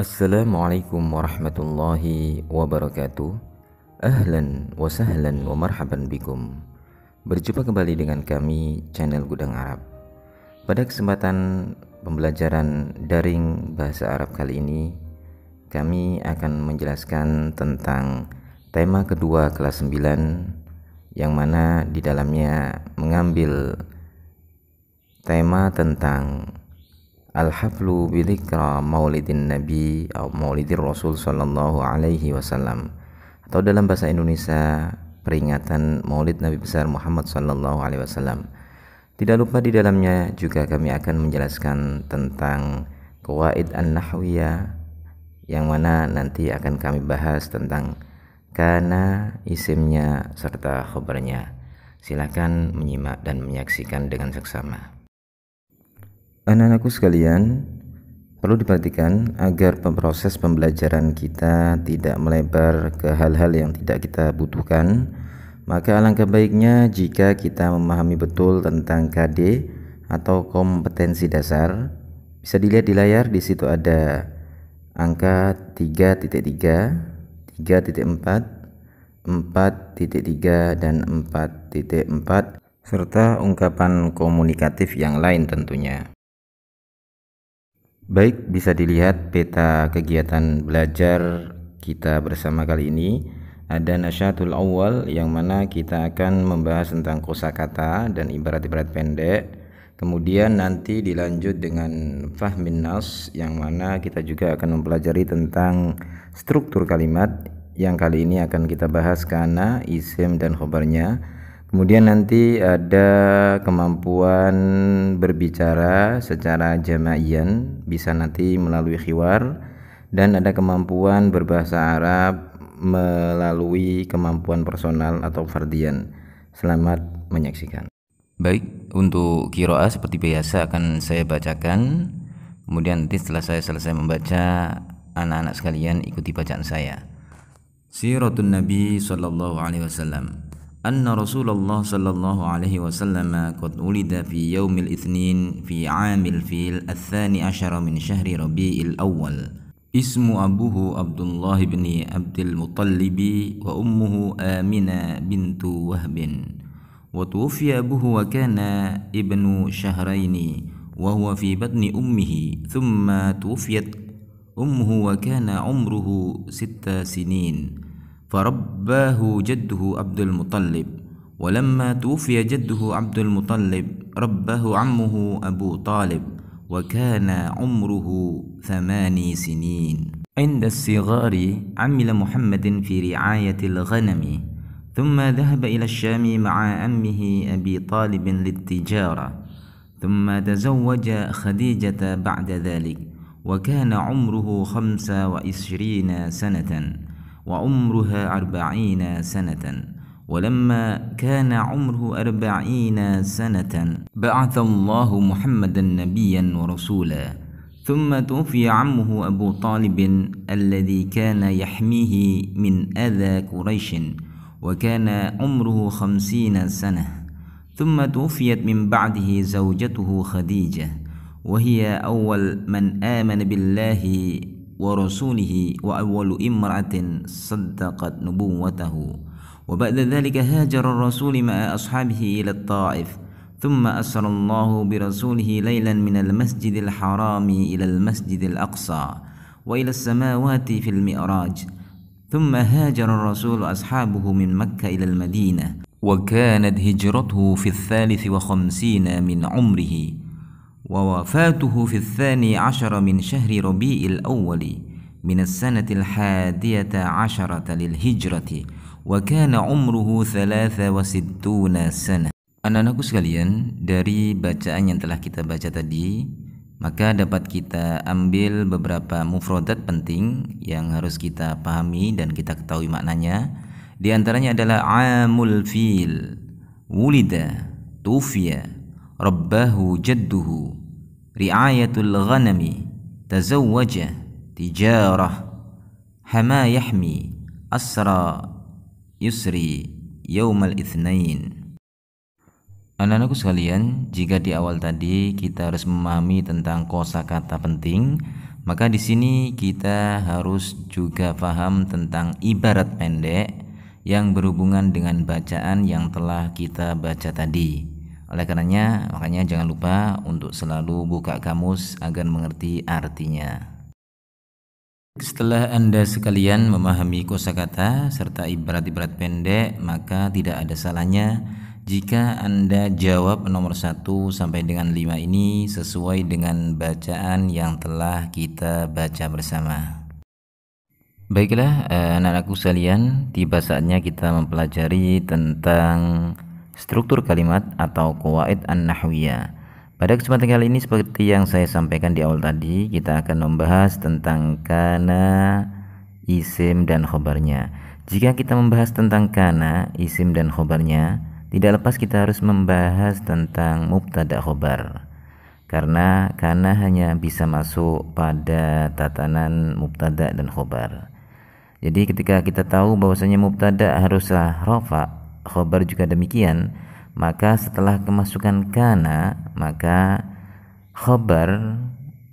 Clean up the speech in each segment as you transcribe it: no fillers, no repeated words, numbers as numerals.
Assalamualaikum warahmatullahi wabarakatuh. Ahlan wa sahlan wa marhaban bikum. Berjumpa kembali dengan kami, channel Gudang Arab. Pada kesempatan pembelajaran daring Bahasa Arab kali ini, kami akan menjelaskan tentang tema kedua kelas 9, yang mana di dalamnya mengambil tema tentang Al-haflu bidzikra maulidin nabi atau maulidir rasul sallallahu alaihi wasallam, atau dalam bahasa Indonesia peringatan maulid nabi besar Muhammad sallallahu alaihi wasallam. Tidak lupa di dalamnya juga kami akan menjelaskan tentang kwaid an-nahwiyah, yang mana nanti akan kami bahas tentang kana, isimnya, serta khabarnya. Silakan menyimak dan menyaksikan dengan seksama. Anak-anakku sekalian, perlu diperhatikan agar proses pembelajaran kita tidak melebar ke hal-hal yang tidak kita butuhkan. Maka alangkah baiknya jika kita memahami betul tentang KD atau kompetensi dasar. Bisa dilihat di layar, di situ ada angka 3.3, 3.4, 4.3 dan 4.4, serta ungkapan komunikatif yang lain tentunya. Baik, bisa dilihat peta kegiatan belajar kita bersama kali ini. Ada nasyatul awal, yang mana kita akan membahas tentang kosakata dan ibarat-ibarat pendek. Kemudian nanti dilanjut dengan fahmin nas, yang mana kita juga akan mempelajari tentang struktur kalimat. Yang kali ini akan kita bahas kana, isim, dan khabarnya. Kemudian nanti ada kemampuan berbicara secara jama'ian, bisa nanti melalui hiwar, dan ada kemampuan berbahasa Arab melalui kemampuan personal atau fardian. Selamat menyaksikan. Baik, untuk Qiroah seperti biasa akan saya bacakan. Kemudian nanti setelah saya selesai membaca, anak-anak sekalian ikuti bacaan saya. Siratun Nabi SAW. أن رسول الله صلى الله عليه وسلم قد ولد في يوم الاثنين في عام الفيل الثاني عشر من شهر ربيع الأول اسم أبوه عبد الله بن عبد المطلب وأمه آمنة بنت وهب وتوفي أبوه وكان ابن شهرين وهو في بطن أمه ثم توفيت أمه وكان عمره 6 سنين فرباه جده عبد المطلب ولما توفي جده عبد المطلب رباه عمه أبو طالب وكان عمره 8 سنين عند الصغار عمل محمد في رعاية الغنم ثم ذهب إلى الشام مع عمه أبي طالب للتجارة ثم تزوج خديجة بعد ذلك وكان عمره 25 سنة وعمرها 40 سنة ولما كان عمره 40 سنة بعث الله محمدا نبيا ورسولا ثم توفي عمه أبو طالب الذي كان يحميه من أذى قريش وكان عمره 50 سنة ثم توفيت من بعده زوجته خديجة وهي أول من آمن بالله ورسوله وأول امرأة صدقت نبوته وبعد ذلك هاجر الرسول مع أصحابه إلى الطائف ثم أسر الله برسوله ليلا من المسجد الحرام إلى المسجد الأقصى وإلى السماوات في المئراج ثم هاجر الرسول وأصحابه من مكة إلى المدينة وكانت هجرته في 53 من عمره ووفاته في 12 من شهر ربيع الأول من السنة 11 للهجرة وكان عمره 63 سنة. Anak-anakku sekalian, dari bacaan yang telah kita baca tadi, maka dapat kita ambil beberapa mufradat penting yang harus kita pahami dan kita ketahui maknanya. Di antaranya adalah amul fil, wulida, tufiya, rabbahu jadduhu, ri'ayatul ghanami, tazawwaja, tijarah, hama yahmi, asra yusri, yaumal itsnain. Anak-anakku sekalian, jika di awal tadi kita harus memahami tentang kosakata penting, Maka di sini kita harus juga paham tentang ibarat pendek yang berhubungan dengan bacaan yang telah kita baca tadi. Oleh karenanya, makanya jangan lupa untuk selalu buka kamus agar mengerti artinya. Setelah Anda sekalian memahami kosakata serta ibarat-ibarat pendek, maka tidak ada salahnya jika Anda jawab nomor 1 sampai dengan 5 ini sesuai dengan bacaan yang telah kita baca bersama. Baiklah anak-anakku sekalian, tiba saatnya kita mempelajari tentang struktur kalimat atau kwaid an-nahwiyah. Pada kesempatan kali ini, seperti yang saya sampaikan di awal tadi, kita akan membahas tentang kana, isim, dan khobarnya. Jika kita membahas tentang kana, isim, dan khobarnya, tidak lepas kita harus membahas tentang mubtada khobar, karena kana hanya bisa masuk pada tatanan mubtada dan khobar. Jadi ketika kita tahu bahwasanya mubtada haruslah rofa, khobar juga demikian, maka setelah kemasukan kana, maka khobar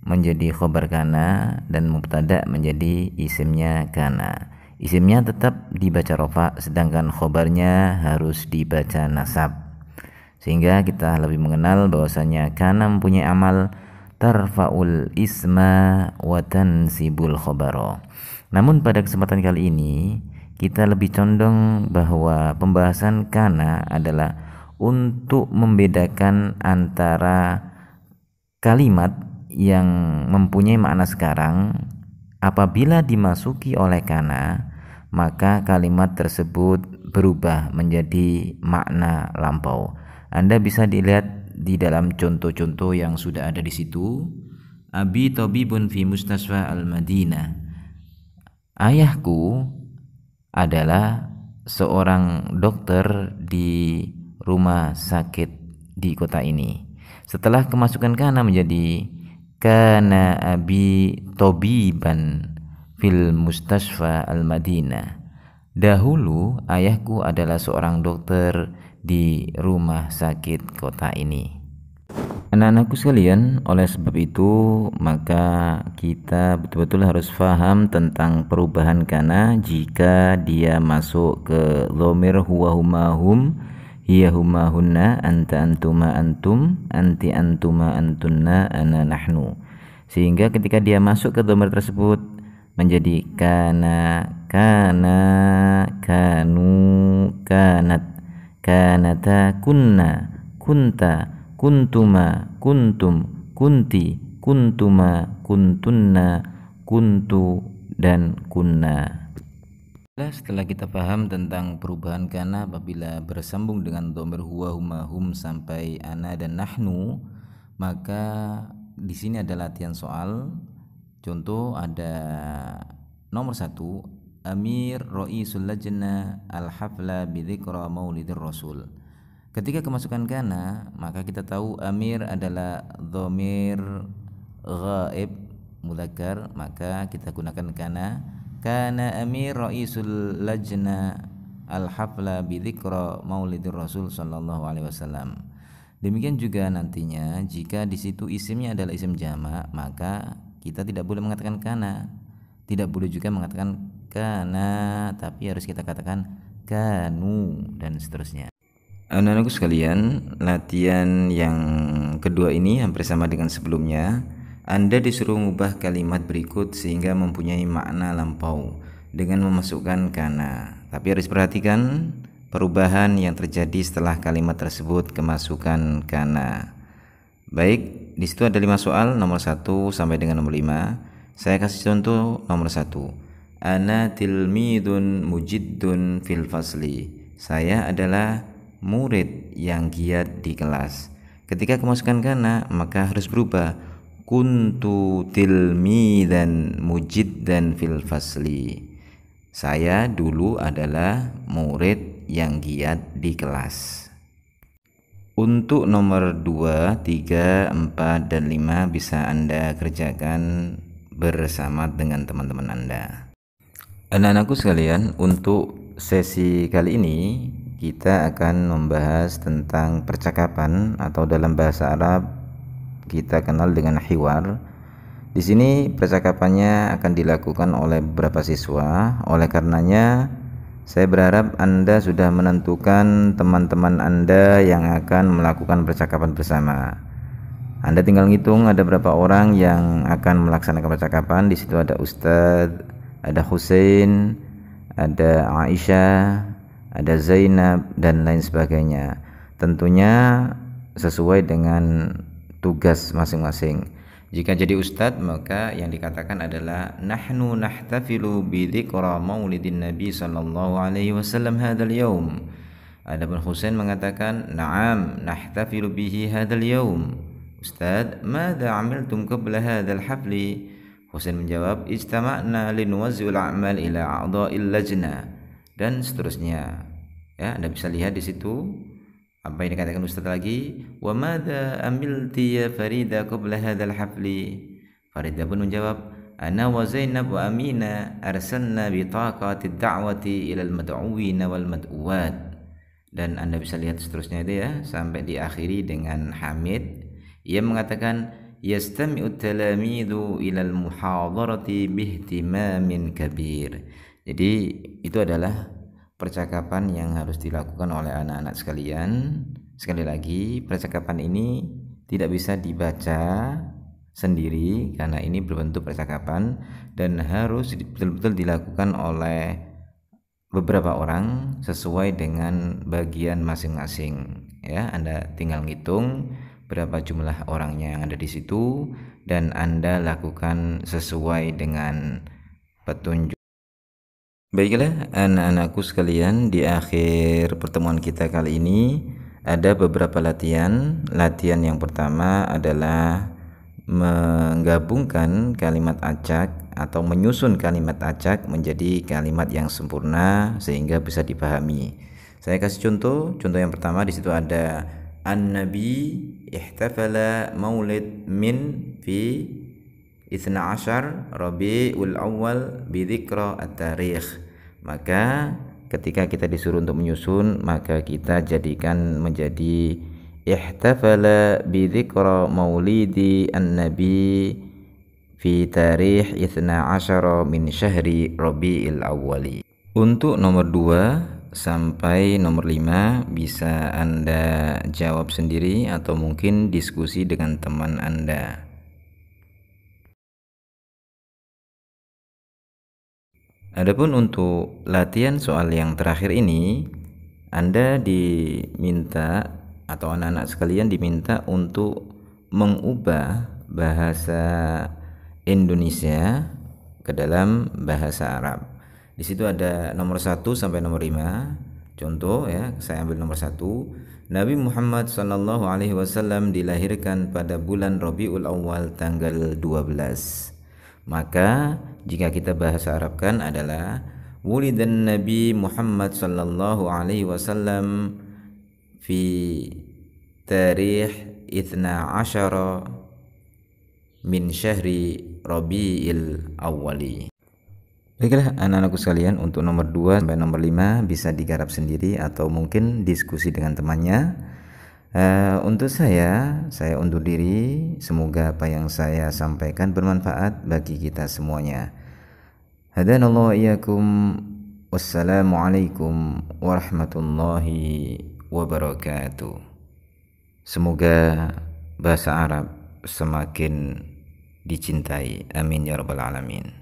menjadi khobar kana dan mubtada menjadi isimnya kana. Isimnya tetap dibaca rofa, sedangkan khobarnya harus dibaca nasab. Sehingga kita lebih mengenal bahwasanya kana mempunyai amal tarfaul isma wa tansibul khobaro. Namun pada kesempatan kali ini kita lebih condong bahwa pembahasan kana adalah untuk membedakan antara kalimat yang mempunyai makna sekarang apabila dimasuki oleh kana, maka kalimat tersebut berubah menjadi makna lampau. Anda bisa dilihat di dalam contoh-contoh yang sudah ada di situ. Abi tabibun fi mustasfa al-Madinah. Ayahku adalah seorang dokter di rumah sakit di kota ini. Setelah kemasukan kana menjadi kana abi tobiban fil mustashfa al-Madinah. Dahulu ayahku adalah seorang dokter di rumah sakit kota ini. Anak-anakku sekalian, oleh sebab itu maka kita betul-betul harus paham tentang perubahan kana jika dia masuk ke dhamir huwa huma hum, hiya huma hunna, anta antuma antum, anti antuma antunna, ana nahnu. Sehingga ketika dia masuk ke dhamir tersebut menjadi kana, kana, kanu, kanat, kanata, kunna, kunta, kuntuma, kuntum, kunti, kuntuma, kuntunna, kuntu, dan kunna. Setelah kita paham tentang perubahan kana apabila bersambung dengan dhamir huwa, huma, hum sampai ana dan nahnu, maka di sini ada latihan soal. Contoh ada nomor 1, Amir Ro'isul Lajnah Al-hafla bidzikra Maulidir Rasul. Ketika kemasukan kana, maka kita tahu Amir adalah dhamir ghaib muzakkar, maka kita gunakan kana. Kana Amir Ra'isul Lajnah Al-hafla bidzikra Maulidir Rasul sallallahu alaihi wasallam. Demikian juga nantinya jika di situ isimnya adalah isim jama', maka kita tidak boleh mengatakan kana. Tidak boleh juga mengatakan kana, tapi harus kita katakan kanu dan seterusnya. Anak-anakku sekalian, latihan yang kedua ini hampir sama dengan sebelumnya. Anda disuruh mengubah kalimat berikut sehingga mempunyai makna lampau dengan memasukkan kana. Tapi harus perhatikan perubahan yang terjadi setelah kalimat tersebut kemasukan kana. Baik, di situ ada 5 soal, nomor 1 sampai dengan nomor 5. Saya kasih contoh nomor 1. Ana tilmidun mujiddun fil fasli. Saya adalah murid yang giat di kelas. Ketika kemasukan kana, maka harus berubah. Kuntu tilmidan mujiddan fil fasli. Saya dulu adalah murid yang giat di kelas. Untuk nomor 2, 3, 4, dan 5 bisa Anda kerjakan bersama dengan teman-teman Anda. Anak-anakku sekalian, untuk sesi kali ini kita akan membahas tentang percakapan atau dalam bahasa Arab kita kenal dengan hiwar. Di sini percakapannya akan dilakukan oleh beberapa siswa. Oleh karenanya, saya berharap Anda sudah menentukan teman-teman Anda yang akan melakukan percakapan bersama. Anda tinggal ngitung ada berapa orang yang akan melaksanakan percakapan. Di situ ada Ustadz, ada Hussein, ada Aisyah, ada Zainab, dan lain sebagainya. Tentunya sesuai dengan tugas masing-masing. Jika jadi ustadz, maka yang dikatakan adalah nahnu nahtafilu bidzikra maulidin nabi SAW hadzal yaum. Adapun Hussein mengatakan, "Na'am nahtafilu bihi hadzal yaum." Ustadz, "Madza 'amiltum qabla hadzal hafli?" Hussein menjawab, "Ijtama'na linuwazzi'il a'mal ila a'dha'il lajnah." Dan seterusnya. Ya, Anda bisa lihat di situ. Apa yang dikatakan Ustadz lagi, "Wa madza amilti ya Farida qabla hadzal hafli?" Farida pun menjawab, "Ana wa Zainab wa Amina arsalna bitaqatid da'wati ilal mad'uwina wal mad'uwat." Dan Anda bisa lihat seterusnya itu ya, sampai diakhiri dengan Hamid. Ia mengatakan, "Yastami'ut talamidu ilal muhadharati bihtimamin kabir." Jadi itu adalah percakapan yang harus dilakukan oleh anak-anak sekalian. Sekali lagi, percakapan ini tidak bisa dibaca sendiri karena ini berbentuk percakapan dan harus betul-betul dilakukan oleh beberapa orang sesuai dengan bagian masing-masing. Ya, Anda tinggal ngitung berapa jumlah orangnya yang ada di situ dan Anda lakukan sesuai dengan petunjuk. Baiklah anak-anakku sekalian, di akhir pertemuan kita kali ini ada beberapa latihan. Latihan yang pertama adalah menggabungkan kalimat acak atau menyusun kalimat acak menjadi kalimat yang sempurna sehingga bisa dipahami. Saya kasih contoh. Contoh yang pertama, di situ ada An-Nabi ihtafala maulid min fi 12 Rabiul Awal bidzikra at-tarikh. Maka ketika kita disuruh untuk menyusun, maka kita jadikan menjadi ihtafala bidzikra maulidi an-nabi fi tarikh 12 min syahri Rabiul Awwali. Untuk nomor 2 sampai nomor 5 bisa Anda jawab sendiri atau mungkin diskusi dengan teman Anda. Adapun untuk latihan soal yang terakhir ini, Anda diminta atau anak-anak sekalian diminta untuk mengubah bahasa Indonesia ke dalam bahasa Arab. Di situ ada nomor 1 sampai nomor 5. Contoh ya, saya ambil nomor 1. Nabi Muhammad SAW dilahirkan pada bulan Rabiul Awal tanggal 12. Maka jika kita bahasa Arabkan adalah wulidan Nabi Muhammad sallallahu alaihi wasallam fi tarikh 12 min syahri Rabiul Awwali. Baiklah anak-anakku sekalian, untuk nomor 2 sampai nomor 5 bisa digarap sendiri atau mungkin diskusi dengan temannya. Untuk saya undur diri. Semoga apa yang saya sampaikan bermanfaat bagi kita semuanya. Hadanallahu iyyakum. Wassalamualaikum warahmatullahi wabarakatuh. Semoga bahasa Arab semakin dicintai. Amin ya rabbal alamin.